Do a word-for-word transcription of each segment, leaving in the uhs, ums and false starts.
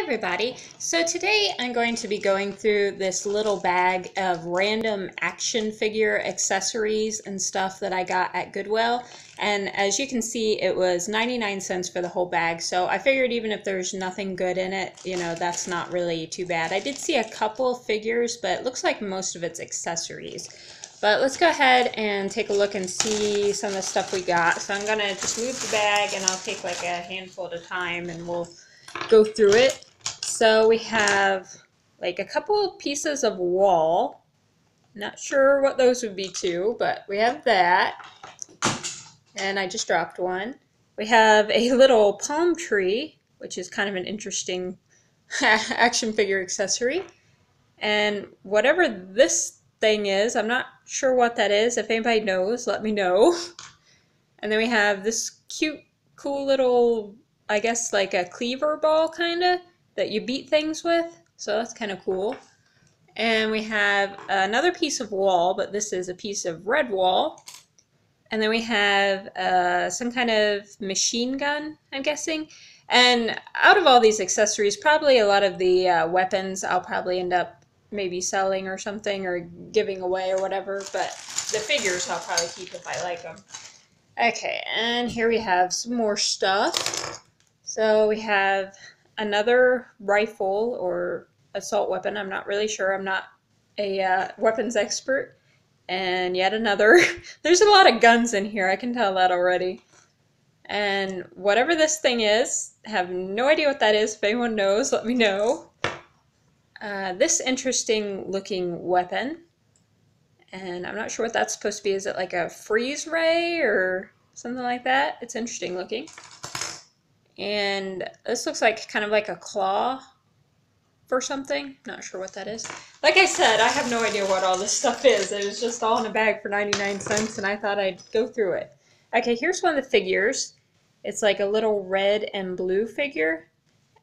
Hi everybody. So today I'm going to be going through this little bag of random action figure accessories and stuff that I got at Goodwill. And as you can see, it was ninety-nine cents for the whole bag. So I figured even if there's nothing good in it, you know, that's not really too bad. I did see a couple figures, but it looks like most of it's accessories. But let's go ahead and take a look and see some of the stuff we got. So I'm going to just move the bag and I'll take like a handful at a time and we'll go through it. So we have like a couple pieces of wall. Not sure what those would be to, but we have that. And I just dropped one. We have a little palm tree, which is kind of an interesting action figure accessory. And whatever this thing is, I'm not sure what that is. If anybody knows, let me know. And then we have this cute, cool little, I guess like a cleaver ball kind of that you beat things with, so that's kind of cool. And we have another piece of wall, but this is a piece of red wall. And then we have uh, some kind of machine gun, I'm guessing. And out of all these accessories, probably a lot of the uh, weapons I'll probably end up maybe selling or something or giving away or whatever, but the figures I'll probably keep if I like them. Okay, and here we have some more stuff. So we have another rifle or assault weapon. I'm not really sure. I'm not a uh, weapons expert. And yet another. There's a lot of guns in here. I can tell that already. And whatever this thing is, I have no idea what that is. If anyone knows, let me know. Uh, this interesting looking weapon. And I'm not sure what that's supposed to be. Is it like a freeze ray or something like that? It's interesting looking. And this looks like kind of like a claw for something. Not sure what that is. Like I said, I have no idea what all this stuff is. It was just all in a bag for ninety-nine cents and I thought I'd go through it. Okay, here's one of the figures. It's like a little red and blue figure.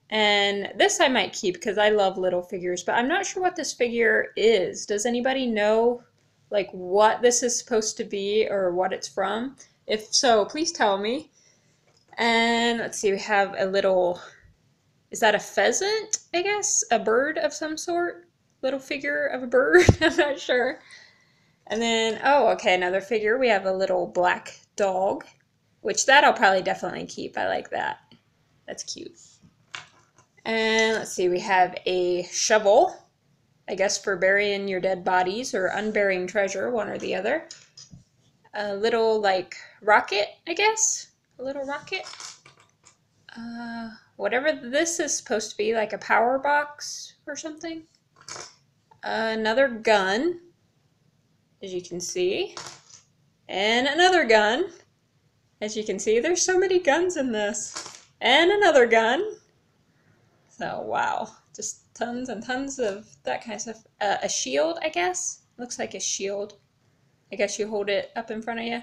And this I might keep because I love little figures, but I'm not sure what this figure is. Does anybody know like what this is supposed to be or what it's from? If so, please tell me. And let's see, we have a little, is that a pheasant, I guess? A bird of some sort? Little figure of a bird? I'm not sure. And then, oh, okay, another figure. We have a little black dog, which that I'll probably definitely keep. I like that. That's cute. And let's see, we have a shovel, I guess for burying your dead bodies or unburying treasure, one or the other. A little, like, rocket, I guess? A little rocket. Uh, whatever this is supposed to be, like a power box or something. Uh, another gun, as you can see. And another gun. As you can see, there's so many guns in this. And another gun. So, wow. Just tons and tons of that kind of stuff. Uh, a shield, I guess. Looks like a shield. I guess you hold it up in front of you.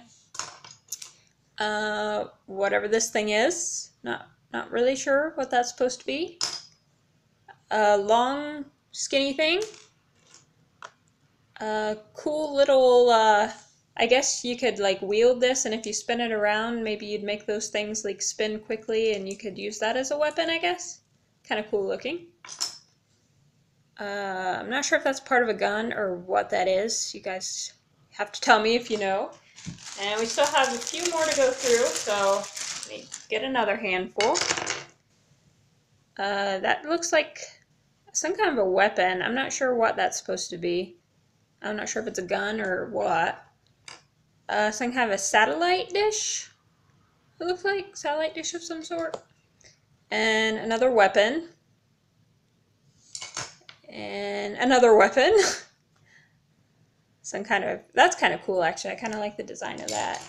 Uh, whatever this thing is, not not really sure what that's supposed to be. A long, skinny thing. A cool little, uh, I guess you could like wield this, and if you spin it around, maybe you'd make those things like spin quickly, and you could use that as a weapon, I guess. Kind of cool looking. Uh, I'm not sure if that's part of a gun or what that is. You guys have to tell me if you know. And we still have a few more to go through, so let me get another handful. Uh, that looks like some kind of a weapon. I'm not sure what that's supposed to be. I'm not sure if it's a gun or what. Uh, some kind of a satellite dish, it looks like. Satellite dish of some sort. And another weapon. And another weapon. Some kind of, that's kind of cool actually. I kind of like the design of that.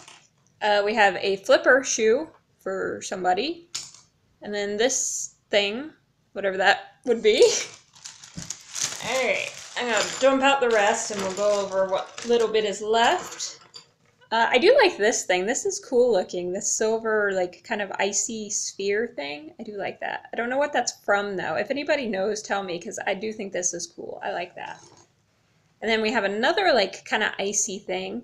Uh, we have a flipper shoe for somebody. And then this thing, whatever that would be. Alright, I'm going to dump out the rest and we'll go over what little bit is left. Uh, I do like this thing. This is cool looking. This silver, like, kind of icy sphere thing. I do like that. I don't know what that's from though. If anybody knows, tell me because I do think this is cool. I like that. And then we have another like kind of icy thing.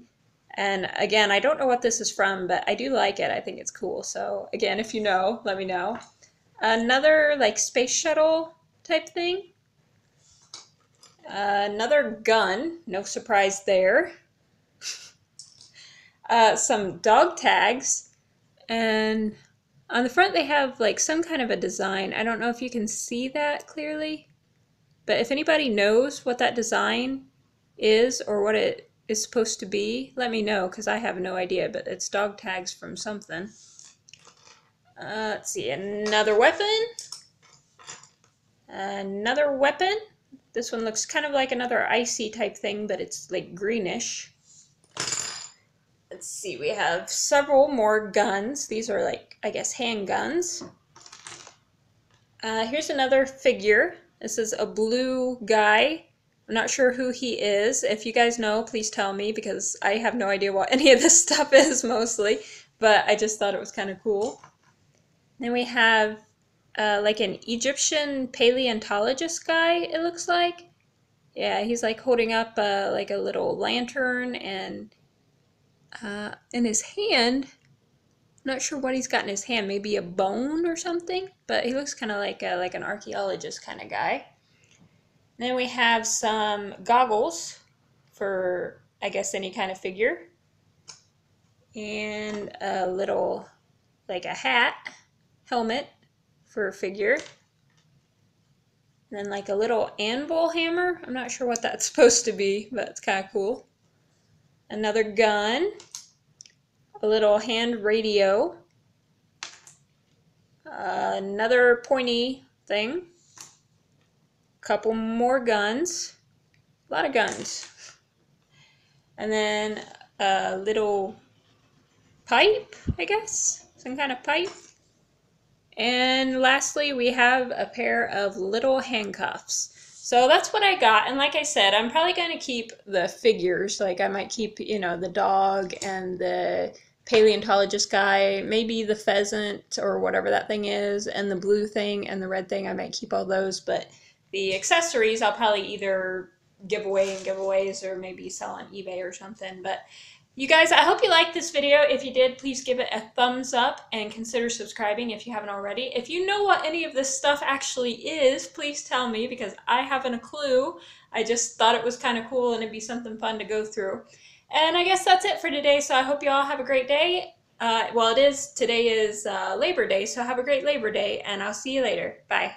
And again, I don't know what this is from, but I do like it. I think it's cool. So again, if you know, let me know. another like space shuttle type thing. Uh, another gun, no surprise there. Uh, some dog tags, and on the front they have like some kind of a design. I don't know if you can see that clearly, but if anybody knows what that design is or what it is supposed to be, let me know, because I have no idea, but it's dog tags from something. Uh, let's see, another weapon. Another weapon. This one looks kind of like another icy type thing, but it's like greenish. Let's see, we have several more guns. These are like, I guess, handguns. Uh, here's another figure. This is a blue guy. I'm not sure who he is. If you guys know, please tell me, because I have no idea what any of this stuff is mostly, but I just thought it was kind of cool. Then we have Uh, like an Egyptian paleontologist guy, it looks like. Yeah, he's like holding up uh, like a little lantern, and uh, in his hand, not sure what he's got in his hand, maybe a bone or something, but he looks kind of like a, like an archaeologist kind of guy. And then we have some goggles for, I guess, any kind of figure, and a little like a hat, helmet for a figure, and then like a little anvil hammer. I'm not sure what that's supposed to be, but it's kind of cool. Another gun, a little hand radio, uh, another pointy thing, a couple more guns, a lot of guns, and then a little pipe, I guess, some kind of pipe. And lastly, we have a pair of little handcuffs. So that's what I got. And like I said, I'm probably going to keep the figures. Like I might keep, you know, the dog and the paleontologist guy, maybe the pheasant or whatever that thing is, and the blue thing and the red thing. I might keep all those, but the accessories I'll probably either give away in giveaways or maybe sell on eBay or something. But you guys, I hope you liked this video. If you did, please give it a thumbs up and consider subscribing if you haven't already. If you know what any of this stuff actually is, please tell me, because I haven't a clue. I just thought it was kind of cool and it'd be something fun to go through. And I guess that's it for today, so I hope you all have a great day. Uh, well, it is. Today is uh, Labor Day, so have a great Labor Day, and I'll see you later. Bye.